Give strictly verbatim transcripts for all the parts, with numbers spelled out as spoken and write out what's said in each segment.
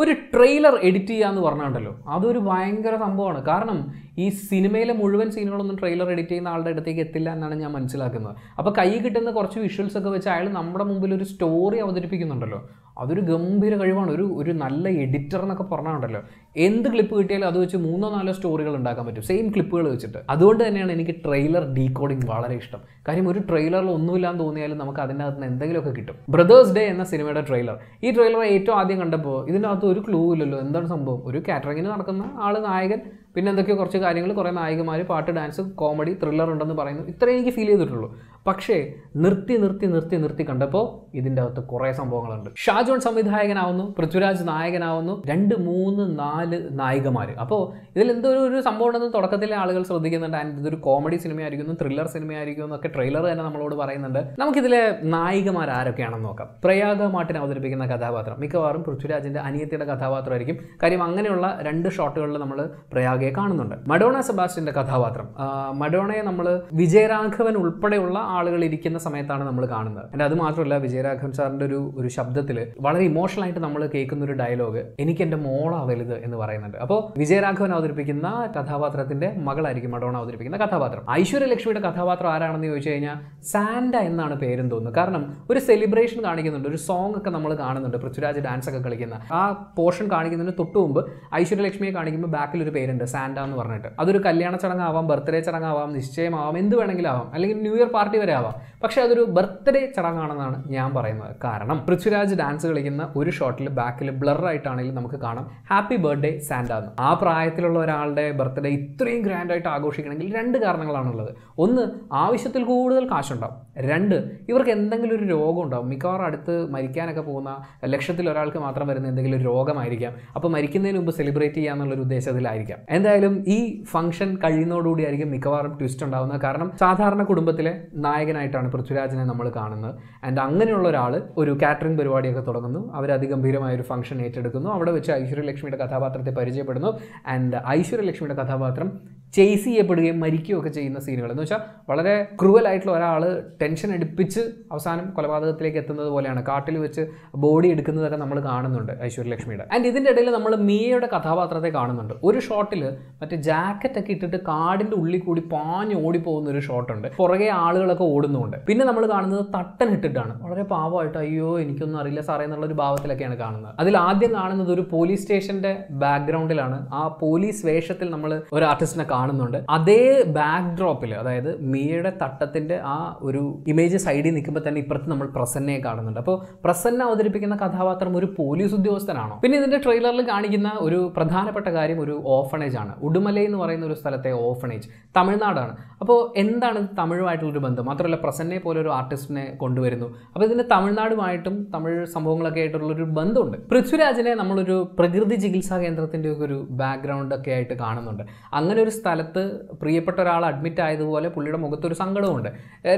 ഒരു trailer edit ചെയ്യാന്ന് പറഞ്ഞാണ്ടല്ലോ അതൊരു ഭയങ്കര സംഭവമാണ്. കാരണം ഈ സിനിമയിലെ മുഴുവൻ സീനുകളൊന്നും ട്രെയിലർ എഡിറ്റ് ചെയ്യുന്ന ആളുടെ അടുത്തേക്ക് എത്തില്ല എന്നാണ് ഞാൻ മനസ്സിലാക്കുന്നത്. അപ്പോൾ കൈ കിട്ടുന്ന കുറച്ച് വിഷ്വൽസ് ഒക്കെ വെച്ച് അയാൾ നമ്മുടെ മുമ്പിൽ ഒരു സ്റ്റോറി അവതരിപ്പിക്കുന്നുണ്ടല്ലോ, അതൊരു ഗംഭീര കഴിവാണ്. ഒരു ഒരു നല്ല എഡിറ്റർ എന്നൊക്കെ പറഞ്ഞാണ്ടല്ലോ എന്ത് ക്ലിപ്പ് കിട്ടിയാലും അത് വെച്ച് മൂന്നോ നാലോ സ്റ്റോറികൾ ഉണ്ടാക്കാൻ പറ്റും സെയിം ക്ലിപ്പുകൾ വെച്ചിട്ട്. അതുകൊണ്ട് തന്നെയാണ് എനിക്ക് ട്രെയിലർ ഡീകോഡിങ് വളരെ ഇഷ്ടം. കാര്യം ഒരു ട്രെയിലറിൽ ഒന്നുമില്ലാന്ന് തോന്നിയാലും നമുക്ക് അതിൻ്റെ അകത്ത് നിന്ന് എന്തെങ്കിലുമൊക്കെ കിട്ടും. ബ്രദേഴ്സ് ഡേ എന്ന സിനിമയുടെ ട്രെയിലർ, ഈ ട്രെയിലർ ഏറ്റവും ആദ്യം കണ്ടപ്പോൾ ഇതിൻ്റെ അകത്ത് ഒരു ക്ലൂ ഇല്ലല്ലോ, എന്താണ് സംഭവം, ഒരു കാറ്ററിങ്ങിന് നടക്കുന്ന ആൾ നായകൻ, പിന്നെ എന്തൊക്കെയോ കുറച്ച് കാര്യങ്ങൾ, കുറേ നായികമാർ, പാട്ട്, ഡാൻസ്, കോമഡി, ത്രില്ലർ ഉണ്ടെന്ന് പറയുന്നു. ഇത്രയും എനിക്ക് ഫീൽ ചെയ്തിട്ടുള്ളൂ. പക്ഷേ നിർത്തി നിർത്തി നിർത്തി നിർത്തി കണ്ടപ്പോൾ ഇതിൻ്റെ അകത്ത് കുറേ സംഭവങ്ങളുണ്ട്. ഷാജോൺ സംവിധായകനാവുന്നു, പൃഥ്വിരാജ് നായകനാവുന്നു, രണ്ട് മൂന്ന് നാല് നായികമാർ. അപ്പോൾ ഇതിലെന്തോ ഒരു സംഭവം ഉണ്ടെന്ന് തുടക്കത്തിലെ ആളുകൾ ശ്രദ്ധിക്കുന്നുണ്ട്. ആൻഡ് ഇതൊരു കോമഡി സിനിമയായിരിക്കുന്നു, ത്രില്ലർ സിനിമയായിരിക്കും എന്നൊക്കെ ട്രെയിലർ തന്നെ നമ്മളോട് പറയുന്നുണ്ട്. നമുക്കിതിലെ നായികമാർ ആരൊക്കെയാണെന്ന് നോക്കാം. പ്രയാഗ മാർട്ടിൻ അവതരിപ്പിക്കുന്ന കഥാപാത്രം മിക്കവാറും പൃഥ്വിരാജിൻ്റെ അനിയത്തിയുടെ കഥാപാത്രമായിരിക്കും. കാര്യം അങ്ങനെയുള്ള രണ്ട് ഷോട്ടുകളിൽ നമ്മൾ പ്രയാഗ കാണുന്നുണ്ട്. മഡോണ സെബാസ്റ്റിന്റെ കഥാപാത്രം, മഡോണയെ നമ്മൾ വിജയരാഘവൻ ഉൾപ്പെടെയുള്ള ആളുകൾ ഇരിക്കുന്ന സമയത്താണ് നമ്മൾ കാണുന്നത്. ആൻഡ് അത് മാത്രമല്ല, വിജയരാഘവൻ സാറിന്റെ ഒരു ഒരു ശബ്ദത്തിൽ വളരെ ഇമോഷണൽ ആയിട്ട് നമ്മൾ കേൾക്കുന്ന ഒരു ഡയലോഗ്, എനിക്ക് എൻ്റെ മോളാ വലുത് എന്ന് പറയുന്നുണ്ട്. അപ്പോൾ വിജയരാഘവൻ അവതരിപ്പിക്കുന്ന കഥാപാത്രത്തിന്റെ മകളായിരിക്കും മഡോണ അവതരിപ്പിക്കുന്ന കഥാപാത്രം. ഐശ്വര്യലക്ഷ്മിയുടെ കഥാപാത്രം ആരാണെന്ന് ചോദിച്ചു കഴിഞ്ഞാൽ സാൻഡ എന്നാണ് പേരെന്ന് തോന്നുന്നു. കാരണം ഒരു സെലിബ്രേഷൻ കാണിക്കുന്നുണ്ട്, ഒരു സോങ് ഒക്കെ നമ്മൾ കാണുന്നുണ്ട്, പൃഥ്വിരാജ് ഡാൻസ് ഒക്കെ കളിക്കുന്ന ആ പോർഷൻ കാണിക്കുന്നതിന് തൊട്ട് മുമ്പ് ഐശ്വര്യലക്ഷ്മിയെ കാണിക്കുമ്പോൾ ബാക്കിൽ ഒരു പേരുണ്ട് സാൻഡ എന്ന് പറഞ്ഞിട്ട്. അതൊരു കല്യാണ ചടങ്ങാവാം, ബർത്ത്ഡേ ചടങ്ങാവാം, നിശ്ചയമാവാം, എന്ത് വേണമെങ്കിലും ആവാം, അല്ലെങ്കിൽ ന്യൂ ഇയർ പാർട്ടി വരെ ആവാം. പക്ഷേ അതൊരു ബർത്ത്ഡേ ചടങ്ങാണെന്നാണ് ഞാൻ പറയുന്നത്. കാരണം പൃഥ്വിരാജ് ഡാൻസ് കളിക്കുന്ന ഒരു ഷോട്ടിൽ ബാക്കിൽ ബ്ലറായിട്ടാണെങ്കിലും നമുക്ക് കാണാം ഹാപ്പി ബർത്ത്ഡേ സാൻഡ എന്ന്. ആ പ്രായത്തിലുള്ള ഒരാളുടെ ബർത്ത്ഡേ ഇത്രയും ഗ്രാൻഡായിട്ട് ആഘോഷിക്കണമെങ്കിൽ രണ്ട് കാരണങ്ങളാണുള്ളത്. ഒന്ന്, ആവശ്യത്തിൽ കൂടുതൽ കാശുണ്ടാവും. രണ്ട്, ഇവർക്ക് എന്തെങ്കിലും ഒരു രോഗം ഉണ്ടാവും. മിക്കവാറും അടുത്ത് മരിക്കാനൊക്കെ പോകുന്ന ലക്ഷത്തിൽ ഒരാൾക്ക് മാത്രം വരുന്ന എന്തെങ്കിലും ഒരു രോഗമായിരിക്കാം. അപ്പോൾ മരിക്കുന്നതിന് മുമ്പ് സെലിബ്രേറ്റ് ചെയ്യുക എന്നുള്ളൊരു ഉദ്ദേശത്തിലായിരിക്കാം. എന്തായാലും ഈ ഫംഗ്ഷൻ കഴിയുന്നതോടുകൂടി ആയിരിക്കും മിക്കവാറും ട്വിസ്റ്റ് ഉണ്ടാകുന്നത്. കാരണം സാധാരണ കുടുംബത്തിലെ നായകനായിട്ടാണ് പൃഥ്വിരാജിനെ നമ്മൾ കാണുന്നത്. ആൻഡ് അങ്ങനെയുള്ള ഒരാൾ ഒരു കാറ്ററിംഗ് പരിപാടിയൊക്കെ തുടങ്ങുന്നു, അവരതിഗംഭീരമായൊരു ഫംഗ്ഷൻ ഏറ്റെടുക്കുന്നു, അവിടെ വെച്ച് ഐശ്വര്യലക്ഷ്മിയുടെ കഥാപാത്രത്തെ പരിചയപ്പെടുന്നു. ആൻഡ് ഐശ്വര്യലക്ഷ്മിയുടെ കഥാപാത്രം ചേസ് ചെയ്യപ്പെടുകയും മരിക്കുകയൊക്കെ ചെയ്യുന്ന സീനുകൾ എന്ന് വെച്ചാൽ വളരെ ക്രൂവലായിട്ടുള്ള ഒരാൾ ടെൻഷൻ എടുപ്പിച്ച് അവസാനം കൊലപാതകത്തിലേക്ക് എത്തുന്നത് പോലെയാണ്. കാട്ടിൽ വെച്ച് ബോഡി എടുക്കുന്നതൊക്കെ നമ്മൾ കാണുന്നുണ്ട് ഐശ്വര്യലക്ഷ്മിയുടെ. ആൻഡ് ഇതിൻ്റെ ഇടയിൽ നമ്മൾ മിയയുടെ കഥാപാത്രത്തെ കാണുന്നുണ്ട്. ഒരു ഷോട്ടിൽ മറ്റേ ജാക്കറ്റൊക്കെ ഇട്ടിട്ട് കാടിൻ്റെ ഉള്ളിൽ കൂടി പാഞ്ഞ് ഓടിപ്പോകുന്ന ഒരു ഷോട്ടുണ്ട്, പുറകെ ആളുകളൊക്കെ ഓടുന്നുണ്ട്. പിന്നെ നമ്മൾ കാണുന്നത് തട്ടൻ ഇട്ടിട്ടാണ്, വളരെ പാവമായിട്ട് അയ്യോ എനിക്കൊന്നും അറിയില്ല സാറേ എന്നുള്ളൊരു ഭാവത്തിലൊക്കെയാണ് കാണുന്നത്. അതിൽ ആദ്യം കാണുന്നത് ഒരു പോലീസ് സ്റ്റേഷൻ്റെ ബാക്ക്ഗ്രൗണ്ടിലാണ്. ആ പോലീസ് വേഷത്തിൽ നമ്മൾ ഒരു ആർട്ടിസ്റ്റിനെ കാണുന്നുണ്ട്. അതേ ബാക്ക് ഡ്രോപ്പിൽ, അതായത് മിയയുടെ തട്ടത്തിൻ്റെ ആ ഒരു ഇമേജ് സൈഡിൽ നിൽക്കുമ്പോൾ തന്നെ ഇപ്പുറത്ത് നമ്മൾ പ്രസന്നയെ കാണുന്നുണ്ട്. അപ്പോൾ പ്രസന്ന അവതരിപ്പിക്കുന്ന കഥാപാത്രം ഒരു പോലീസ് ഉദ്യോഗസ്ഥനാണോ? പിന്നെ ഇതിൻ്റെ ട്രെയിലറിൽ കാണിക്കുന്ന ഒരു പ്രധാനപ്പെട്ട കാര്യം ഒരു ഓഫണേജ് ആണ്. ഉടുമലൈ എന്ന് പറയുന്ന ഒരു സ്ഥലത്തെ ഓഫണേജ്, തമിഴ്നാടാണ്. അപ്പോൾ എന്താണ് തമിഴുമായിട്ടുള്ളൊരു ബന്ധം? മാത്രമല്ല പ്രസന്നയെ പോലെ ഒരു ആർട്ടിസ്റ്റിനെ കൊണ്ടുവരുന്നു. അപ്പോൾ ഇതിൻ്റെ തമിഴ്നാടുമായിട്ടും തമിഴ് സംഭവങ്ങളൊക്കെ ആയിട്ടുള്ളൊരു ബന്ധമുണ്ട്. പൃഥ്വിരാജിനെ നമ്മളൊരു പ്രകൃതി ചികിത്സാ കേന്ദ്രത്തിൻ്റെ ഒരു ബാക്ക്ഗ്രൗണ്ട് ഒക്കെ ആയിട്ട് കാണുന്നുണ്ട്. അങ്ങനെ ഒരു സ്ഥലത്ത് പ്രിയപ്പെട്ട ഒരാൾ അഡ്മിറ്റ് ആയതുപോലെ പുള്ളിയുടെ മുഖത്തൊരു സങ്കടമുണ്ട്.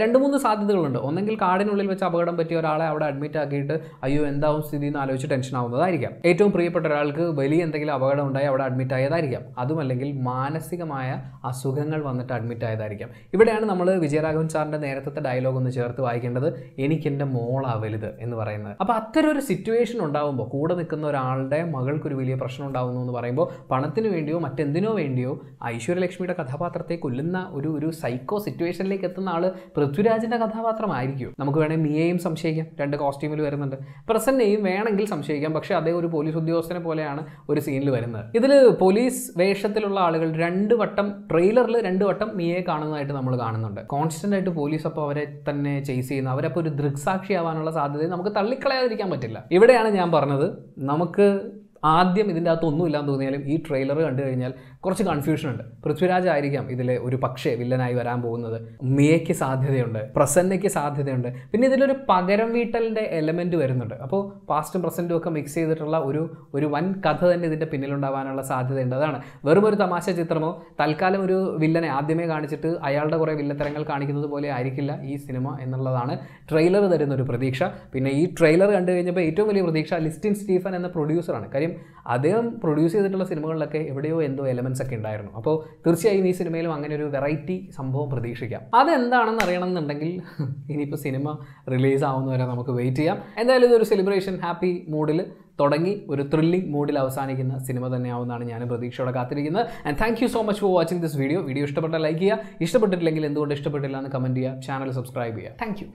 രണ്ട് മൂന്ന് സാധ്യതകളുണ്ട്. ഒന്നെങ്കിൽ കാടിനുള്ളിൽ വെച്ച് അപകടം പറ്റിയ ഒരാളെ അവിടെ അഡ്മിറ്റ് ആക്കിയിട്ട് അയ്യോ എന്താവും സ്ഥിതി എന്ന് ആലോചിച്ച് ടെൻഷൻ ആവുന്നതായിരിക്കാം. ഏറ്റവും പ്രിയപ്പെട്ട ഒരാൾക്ക് വലിയ എന്തെങ്കിലും അപകടം ഉണ്ടായി അവിടെ അഡ്മിറ്റ് ആയതായിരിക്കാം. അതുമല്ലെങ്കിൽ മാനസികമായ അസുഖങ്ങൾ വന്നിട്ട് അഡ്മിറ്റ് ആയതായിരിക്കാം. ഇവിടെയാണ് നമ്മൾ വിജയരാഘവൻ സാറിൻ്റെ നേരത്തെ ഡയലോഗ് ഒന്ന് ചേർത്ത് വായിക്കേണ്ടത്, എനിക്കെൻ്റെ മോളാ വലുത് എന്ന് പറയുന്നത്. അപ്പോൾ അത്തരം ഒരു സിറ്റുവേഷൻ ഉണ്ടാകുമ്പോൾ കൂടെ നിൽക്കുന്ന ഒരാളുടെ മകൾക്കൊരു വലിയ പ്രശ്നം ഉണ്ടാകുന്നു എന്ന് പറയുമ്പോൾ പണത്തിന് വേണ്ടിയോ മറ്റെന്തിനോ വേണ്ടിയോ ഐശ്വര്യ ലക്ഷ്മിയുടെ കഥാപാത്രത്തെ കൊല്ലുന്ന ഒരു ഒരു സൈക്കോ സിറ്റുവേഷനിലേക്ക് എത്തുന്ന ആൾ പൃഥ്വിരാജിൻ്റെ കഥാപാത്രമായിരിക്കും. നമുക്ക് വേണമെങ്കിൽ മിയയും സംശയിക്കാം, രണ്ട് കോസ്റ്റ്യൂമിൽ വരുന്നുണ്ട്. പ്രസന്നയും വേണമെങ്കിൽ സംശയിക്കാം, പക്ഷേ അതേ ഒരു പോലീസ് ഉദ്യോഗസ്ഥനെ പോലെയാണ് ഒരു സീനിൽ വരുന്നത്. ഇതിൽ പോലീസ് വേഷത്തിലുള്ള ആളുകൾ രണ്ട് വട്ടം ട്രെയിലറിൽ രണ്ട് വട്ടം മിയയെ കാണുന്നതായിട്ട് നമ്മൾ കാണുന്നുണ്ട്. കോൺസ്റ്റൻ്റ് ആയിട്ട് പോലീസ് അപ്പോൾ അവരെ തന്നെ ചേസ് ചെയ്യുന്ന, അവരപ്പോൾ ഒരു ദൃക്സാക്ഷിയാവാനുള്ള സാധ്യത നമുക്ക് തള്ളിക്കളയാതിരിക്കാൻ പറ്റില്ല. ഇവിടെയാണ് ഞാൻ പറഞ്ഞത്, നമുക്ക് ആദ്യം ഇതിൻ്റെ അകത്ത് ഒന്നുമില്ലാന്ന് തോന്നിയാലും ഈ ട്രെയിലർ കണ്ടു കഴിഞ്ഞാൽ കുറച്ച് കൺഫ്യൂഷനുണ്ട്. പൃഥ്വിരാജ് ആയിരിക്കാം ഇതിലെ ഒരു പക്ഷേ വില്ലനായി വരാൻ പോകുന്നത്, മിയയ്ക്ക് സാധ്യതയുണ്ട്, പ്രസന്നയ്ക്ക് സാധ്യതയുണ്ട്. പിന്നെ ഇതിലൊരു പകരം വീട്ടലിൻ്റെ എലമെൻറ്റ് വരുന്നുണ്ട്. അപ്പോൾ പാസ്റ്റും പ്രസൻറ്റും ഒക്കെ മിക്സ് ചെയ്തിട്ടുള്ള ഒരു ഒരു വൻ കഥ തന്നെ ഇതിൻ്റെ പിന്നിലുണ്ടാവാനുള്ള സാധ്യതയുണ്ട്. അതാണ് വെറും ഒരു തമാശ ചിത്രമോ തൽക്കാലം ഒരു വില്ലനെ ആദ്യമേ കാണിച്ചിട്ട് അയാളുടെ കുറേ വില്ലത്തരങ്ങൾ കാണിക്കുന്നത് പോലെ ആയിരിക്കില്ല ഈ സിനിമ എന്നുള്ളതാണ് ട്രെയിലർ തരുന്നൊരു പ്രതീക്ഷ. പിന്നെ ഈ ട്രെയിലർ കണ്ടു കഴിഞ്ഞപ്പോൾ ഏറ്റവും വലിയ പ്രതീക്ഷ ലിസ്റ്റിൻ സ്റ്റീഫൻ എന്ന പ്രൊഡ്യൂസറാണ്. കാര്യം Adem produces little cinema like a video in the elements of Kindiron. Apo Turcia in the cinema, Angan variety, some home Pradeshika. Other than the Renan and Dangle in cinema release on the Ramaka Vaitia, and the other celebration happy moodle, Todangi, with a thrilling moodle Avasani in the cinema than Navana Pradesha Kathirina. And thank you so much for watching this video. Video Stabata like here, Istabata Langle and the Distabata and the comment here, channel subscribe here. Thank you.